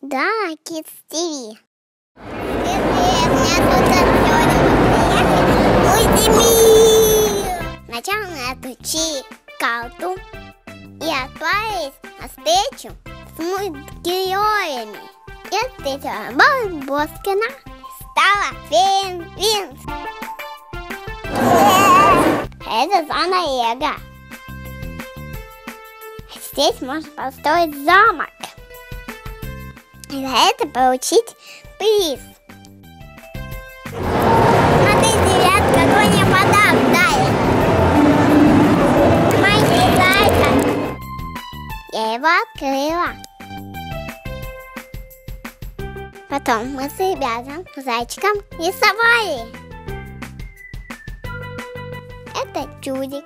Дана Kids TV. Сначала отучи колду и отправились на встречу с мультгероями. И встреча Барбоскина стала Винкс. Это зона Лего. Здесь можно построить замок. И за это получить приз. Смотри, ребят, какой мне подарок дали. Маленький зайка. Я его открыла. Потом мы с ребятом, зайчиком рисовали. Это чудик.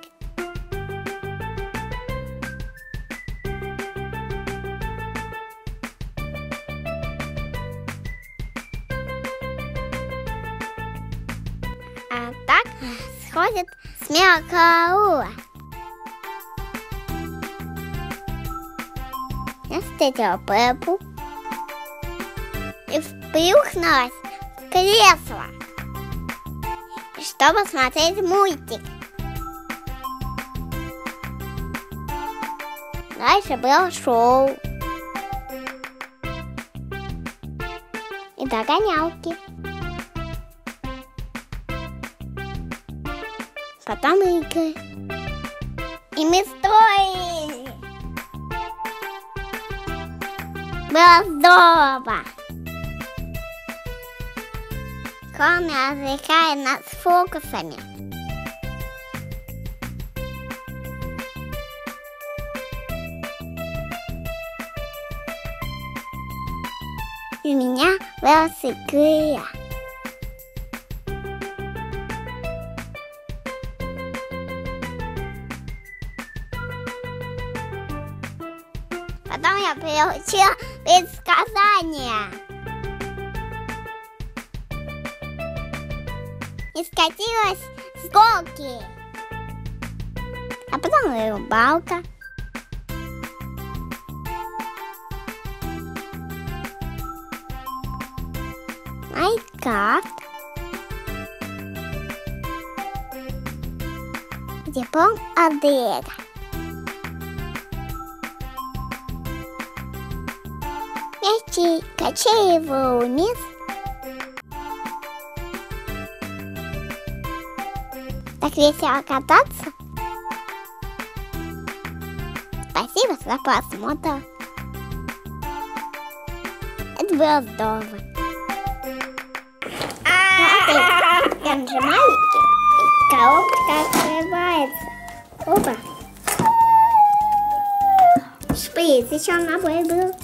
А так сходит с мелкого. Я встретила Пеппу и вплюхнулась в кресло, чтобы смотреть мультик. Дальше было шоу и догонялки. Потом игры. И мы строили. Было здорово. Кроме развлекая нас фокусами. У меня вырос игра. Потом я приучила предсказания и скатилась с голки. А потом и рыбалка. Майнкрафт. Диплом от Лего. Качай его вниз. Так весело кататься. Спасибо за просмотр. Это было здорово. Я нажимаю, и коробка открывается. Опа. Шприц еще на бой был.